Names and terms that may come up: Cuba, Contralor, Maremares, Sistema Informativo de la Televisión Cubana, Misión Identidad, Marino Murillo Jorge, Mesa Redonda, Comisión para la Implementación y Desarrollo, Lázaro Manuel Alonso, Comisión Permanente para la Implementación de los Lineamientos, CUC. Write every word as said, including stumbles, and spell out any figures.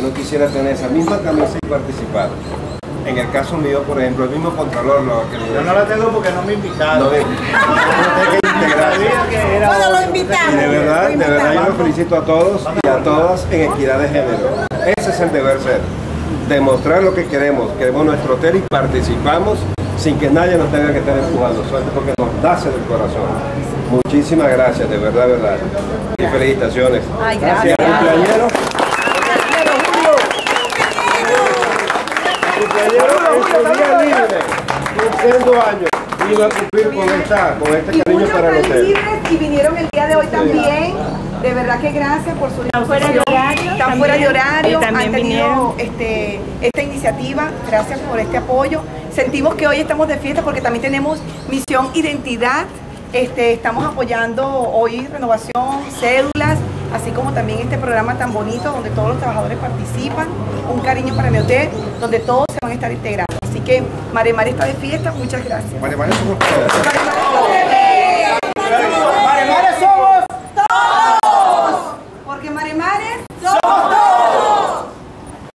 que uno quisiera tener esa misma camisa y participar. En el caso mío, por ejemplo, el mismo Contralor... Lo que yo no la tengo porque no me invitaron. No, de, no lo invitaron. De verdad, de verdad yo los felicito a todos y a todas en equidad de género. Ese es el deber ser. Demostrar lo que queremos. Queremos nuestro hotel y participamos sin que nadie nos tenga que estar empujando. Suerte porque nos nace del corazón. Muchísimas gracias, de verdad, de verdad. Y felicitaciones. Ay, gracias. Gracias. Años iba a cumplir con, esta, con este y cariño para el hotel. Y vinieron el día de hoy también, de verdad que gracias por su disposición, están fuera de horario, han tenido este, esta iniciativa, gracias por este apoyo. Sentimos que hoy estamos de fiesta porque también tenemos Misión Identidad, este, estamos apoyando hoy renovación, cédulas, así como también este programa tan bonito donde todos los trabajadores participan, un cariño para mi hotel, donde todos se van a estar integrados. Así que Maremares está de fiesta, muchas gracias. Maremares,